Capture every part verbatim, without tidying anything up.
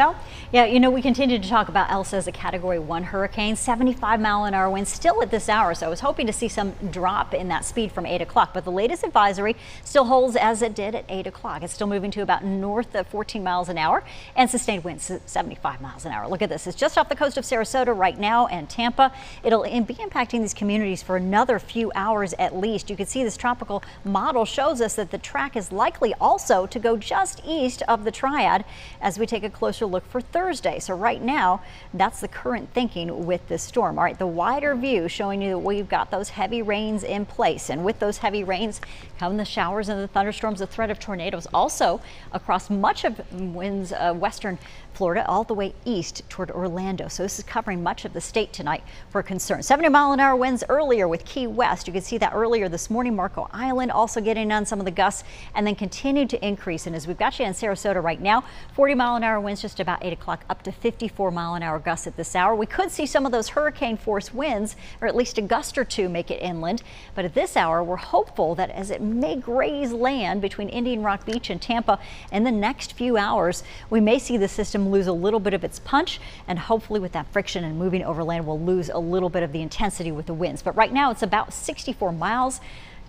Michelle? Yeah, you know, we continue to talk about Elsa as a Category one hurricane, seventy-five mile an hour winds still at this hour, so I was hoping to see some drop in that speed from eight o'clock, but the latest advisory still holds as it did at eight o'clock. It's still moving to about north of fourteen miles an hour and sustained winds at seventy-five miles an hour. Look at this. It's just off the coast of Sarasota right now and Tampa. It'll be impacting these communities for another few hours at least. You can see this tropical model shows us that the track is likely also to go just east of the Triad as we take a closer look for Thursday. So right now, that's the current thinking with this storm. All right, the wider view showing you that we've got those heavy rains in place, and with those heavy rains come the showers and the thunderstorms, the threat of tornadoes also across much of winds, uh, western Florida all the way east toward Orlando. So this is covering much of the state tonight for concern. seventy mile an hour winds earlier with Key West. You can see that earlier this morning. Marco Island also getting on some of the gusts and then continued to increase. And as we've got you in Sarasota right now, forty mile an hour winds just about eight o'clock, up to fifty-four mile an hour gusts at this hour. We could see some of those hurricane force winds, or at least a gust or two, make it inland. But at this hour, we're hopeful that as it may graze land between Indian Rock Beach and Tampa in the next few hours, we may see the system lose a little bit of its punch, and hopefully with that friction and moving over land, we'll lose a little bit of the intensity with the winds. But right now it's about sixty-four miles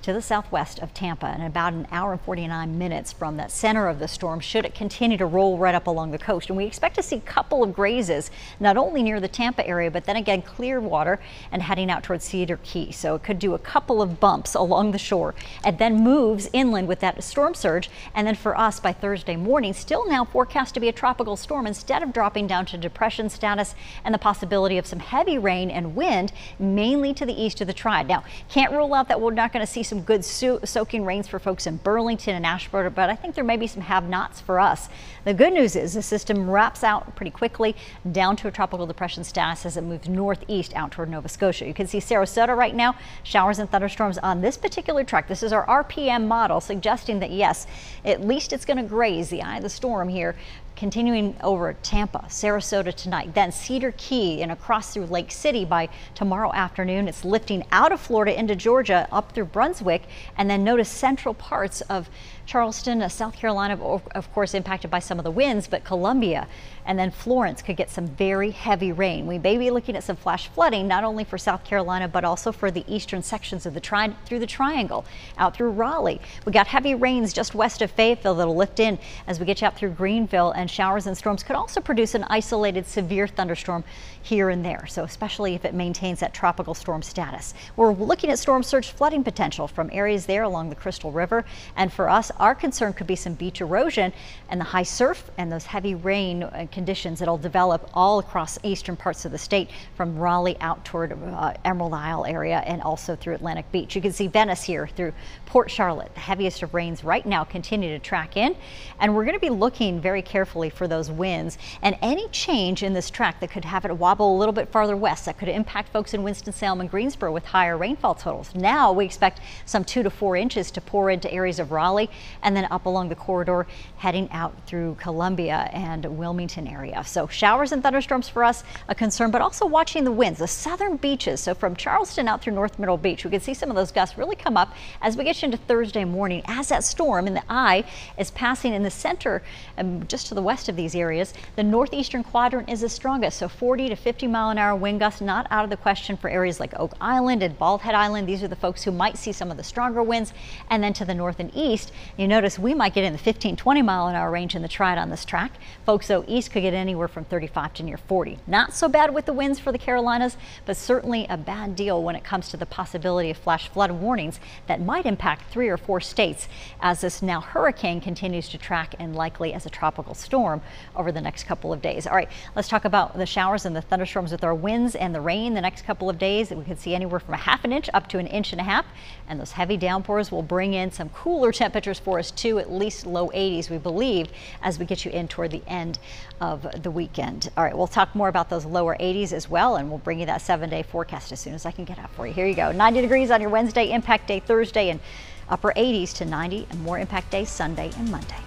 to the southwest of Tampa, and about an hour and forty-nine minutes from that center of the storm should it continue to roll right up along the coast. And we expect to see a couple of grazes, not only near the Tampa area, but then again Clearwater and heading out towards Cedar Key. So it could do a couple of bumps along the shore and then moves inland with that storm surge. And then for us by Thursday morning, still now forecast to be a tropical storm instead of dropping down to depression status, and the possibility of some heavy rain and wind mainly to the east of the Triad. Now, can't rule out that we're not going to see some Some good so soaking rains for folks in Burlington and Ashboro, but I think there may be some have-nots for us. The good news is the system wraps out pretty quickly down to a tropical depression status as it moves northeast out toward Nova Scotia. You can see Sarasota right now, showers and thunderstorms on this particular track. This is our R P M model suggesting that yes, at least it's going to graze the eye of the storm here, continuing over Tampa, Sarasota tonight, then Cedar Key and across through Lake City by tomorrow afternoon. It's lifting out of Florida into Georgia, up through Brunswick, and then notice central parts of Charleston, South Carolina, of course, impacted by some of the winds, but Columbia and then Florence could get some very heavy rain. We may be looking at some flash flooding, not only for South Carolina, but also for the eastern sections of the tri through the triangle, out through Raleigh. We got heavy rains just west of Fayetteville that'll lift in as we get you out through Greenville, and showers and storms could also produce an isolated severe thunderstorm here and there. So especially if it maintains that tropical storm status. We're looking at storm surge flooding potential from areas there along the Crystal River. And for us, our concern could be some beach erosion and the high surf and those heavy rain conditions that'll develop all across eastern parts of the state from Raleigh out toward uh, Emerald Isle area and also through Atlantic Beach. You can see Venice here through Port Charlotte. The heaviest of rains right now continue to track in, and we're going to be looking very carefully for those winds and any change in this track that could have it wobble a little bit farther west. That could impact folks in Winston-Salem and Greensboro with higher rainfall totals. Now we expect some two to four inches to pour into areas of Raleigh and then up along the corridor heading out through Columbia and Wilmington area. So showers and thunderstorms for us a concern, but also watching the winds, the southern beaches. So from Charleston out through North Myrtle Beach, we can see some of those gusts really come up as we get into Thursday morning, as that storm in the eye is passing in the center and um, just to the west of these areas. The northeastern quadrant is the strongest, so forty to fifty mile an hour wind gusts not out of the question for areas like Oak Island and Baldhead Island. These are the folks who might see some of the stronger winds, and then to the north and east, you notice we might get in the fifteen, twenty mile an hour range in the Triad on this track. Folks though east could get anywhere from thirty-five to near forty. Not so bad with the winds for the Carolinas, but certainly a bad deal when it comes to the possibility of flash flood warnings that might impact three or four states as this now hurricane continues to track and likely as a tropical storm over the next couple of days. All right, let's talk about the showers and the thunderstorms with our winds and the rain the next couple of days. We could see anywhere from a half an inch up to an inch and a half, and those heavy downpours will bring in some cooler temperatures for us too, at least low eighties, we believe, as we get you in toward the end of the weekend. All right, we'll talk more about those lower eighties as well, and we'll bring you that seven-day forecast as soon as I can get out for you. Here you go, ninety degrees on your Wednesday, impact day Thursday, and upper eighties to ninety, and more impact days Sunday and Monday.